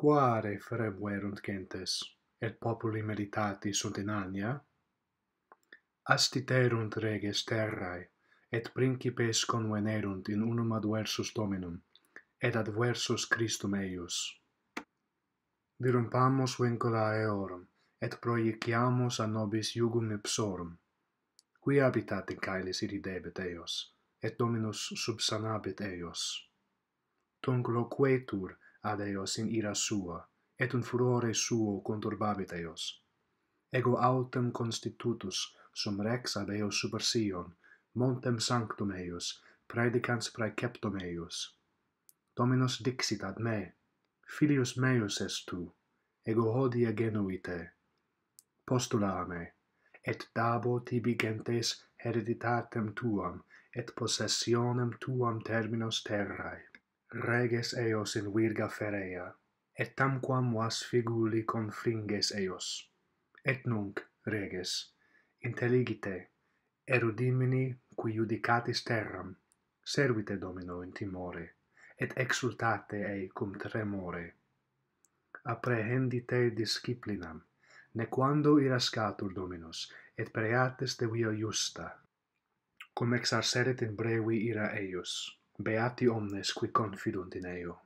Quare fremuerunt gentes, et populi meditati sunt in Ania? Astiterunt reges terrae, et principes convenerunt in unum adversus Dominum, et adversus Christum eius. Dirompamus vincula eorum, et proieciamus a nobis iugum ipsorum, qui habitat in caelis iridebet eios, et Dominus subsanabit eios. Tunc loquetur ad eios in ira sua, et un furore suo conturbabit eios. Ego autem constitutus sum rex ad eios super Sion, montem sanctum eius, praedicans praeceptum eius. Dominus dixit ad me, Filius meus est tu, ego hodie genui te. Postula a me, et dabo tibi gentes hereditatem tuam, et possessionem tuam terminos terrae. Reges eios in virga ferea, et tamquam vas figuli confringes eios. Et nunc, reges, intelligite, erudimini qui judicatis terram, servite Domino in timore, et exultate ei cum tremore. Apprehendite disciplinam, nequando irascatur Dominus, et preates de via justa, cum exarceret in brevi ira eius. Beati omnes qui confidunt in eo.